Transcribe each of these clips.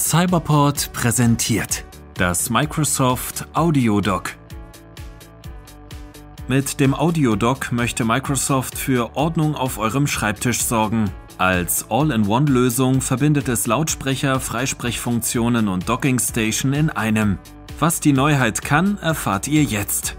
Cyberport präsentiert das Microsoft Audio Dock. Mit dem Audio Dock möchte Microsoft für Ordnung auf eurem Schreibtisch sorgen. Als All-in-One-Lösung verbindet es Lautsprecher, Freisprechfunktionen und Dockingstation in einem. Was die Neuheit kann, erfahrt ihr jetzt.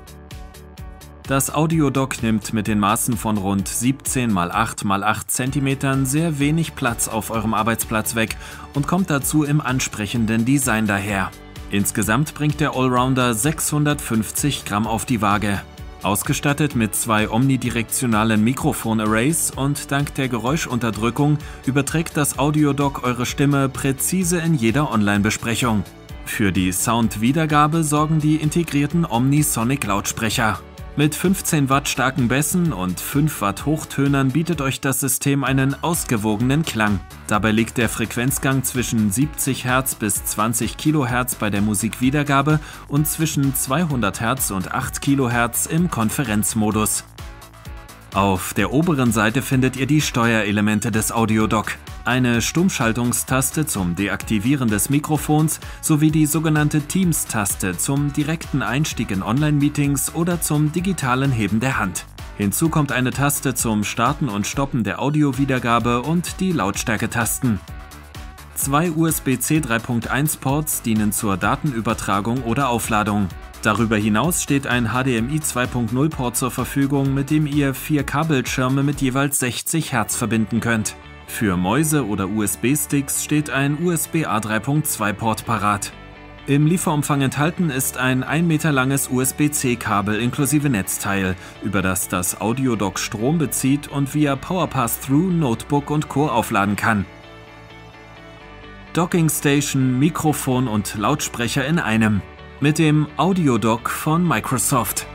Das Audio Dock nimmt mit den Maßen von rund 17 x 8 x 8 cm sehr wenig Platz auf eurem Arbeitsplatz weg und kommt dazu im ansprechenden Design daher. Insgesamt bringt der Allrounder 650 Gramm auf die Waage. Ausgestattet mit zwei omnidirektionalen Mikrofon-Arrays und dank der Geräuschunterdrückung überträgt das Audio Dock eure Stimme präzise in jeder Online-Besprechung. Für die Soundwiedergabe sorgen die integrierten Omnisonic-Lautsprecher. Mit 15 Watt starken Bässen und 5 Watt Hochtönern bietet euch das System einen ausgewogenen Klang. Dabei liegt der Frequenzgang zwischen 70 Hz bis 20 kHz bei der Musikwiedergabe und zwischen 200 Hz und 8 kHz im Konferenzmodus. Auf der oberen Seite findet ihr die Steuerelemente des Audio Dock, eine Stummschaltungstaste zum Deaktivieren des Mikrofons sowie die sogenannte Teams-Taste zum direkten Einstieg in Online-Meetings oder zum digitalen Heben der Hand. Hinzu kommt eine Taste zum Starten und Stoppen der Audiowiedergabe und die Lautstärke-Tasten. Zwei USB-C 3.1 Ports dienen zur Datenübertragung oder Aufladung. Darüber hinaus steht ein HDMI 2.0 Port zur Verfügung, mit dem ihr 4K-Bildschirme mit jeweils 60 Hz verbinden könnt. Für Mäuse oder USB-Sticks steht ein USB-A 3.2 Port parat. Im Lieferumfang enthalten ist ein 1 Meter langes USB-C-Kabel inklusive Netzteil, über das das Audio Dock Strom bezieht und via Power Pass-Through Notebook und Co. aufladen kann. Dockingstation, Mikrofon und Lautsprecher in einem. Mit dem Audio Dock von Microsoft.